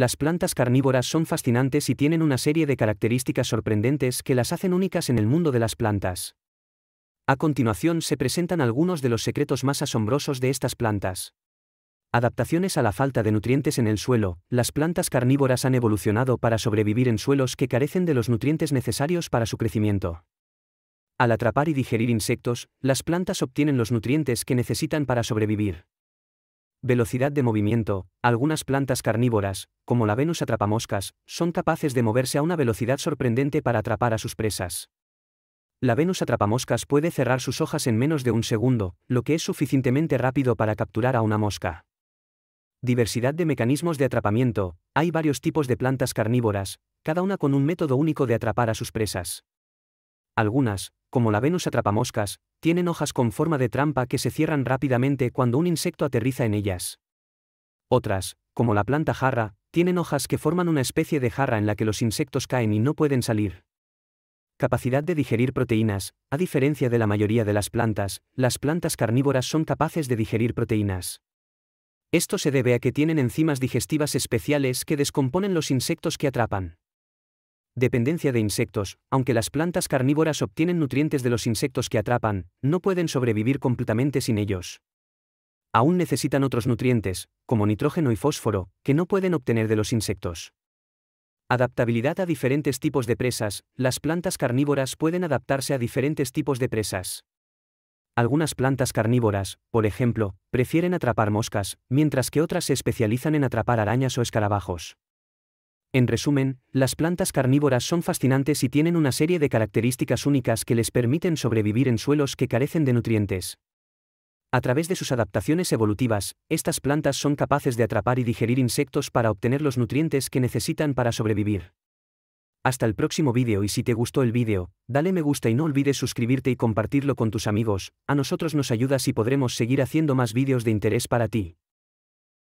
Las plantas carnívoras son fascinantes y tienen una serie de características sorprendentes que las hacen únicas en el mundo de las plantas. A continuación se presentan algunos de los secretos más asombrosos de estas plantas. Adaptaciones a la falta de nutrientes en el suelo. Las plantas carnívoras han evolucionado para sobrevivir en suelos que carecen de los nutrientes necesarios para su crecimiento. Al atrapar y digerir insectos, las plantas obtienen los nutrientes que necesitan para sobrevivir. Velocidad de movimiento. Algunas plantas carnívoras, como la Venus atrapamoscas, son capaces de moverse a una velocidad sorprendente para atrapar a sus presas. La Venus atrapamoscas puede cerrar sus hojas en menos de un segundo, lo que es suficientemente rápido para capturar a una mosca. Diversidad de mecanismos de atrapamiento. Hay varios tipos de plantas carnívoras, cada una con un método único de atrapar a sus presas. Algunas, como la Venus atrapamoscas, tienen hojas con forma de trampa que se cierran rápidamente cuando un insecto aterriza en ellas. Otras, como la planta jarra, tienen hojas que forman una especie de jarra en la que los insectos caen y no pueden salir. Capacidad de digerir proteínas. A diferencia de la mayoría de las plantas carnívoras son capaces de digerir proteínas. Esto se debe a que tienen enzimas digestivas especiales que descomponen los insectos que atrapan. Dependencia de insectos. Aunque las plantas carnívoras obtienen nutrientes de los insectos que atrapan, no pueden sobrevivir completamente sin ellos. Aún necesitan otros nutrientes, como nitrógeno y fósforo, que no pueden obtener de los insectos. Adaptabilidad a diferentes tipos de presas. Las plantas carnívoras pueden adaptarse a diferentes tipos de presas. Algunas plantas carnívoras, por ejemplo, prefieren atrapar moscas, mientras que otras se especializan en atrapar arañas o escarabajos. En resumen, las plantas carnívoras son fascinantes y tienen una serie de características únicas que les permiten sobrevivir en suelos que carecen de nutrientes. A través de sus adaptaciones evolutivas, estas plantas son capaces de atrapar y digerir insectos para obtener los nutrientes que necesitan para sobrevivir. Hasta el próximo vídeo, y si te gustó el vídeo, dale me gusta y no olvides suscribirte y compartirlo con tus amigos. A nosotros nos ayudas y podremos seguir haciendo más vídeos de interés para ti.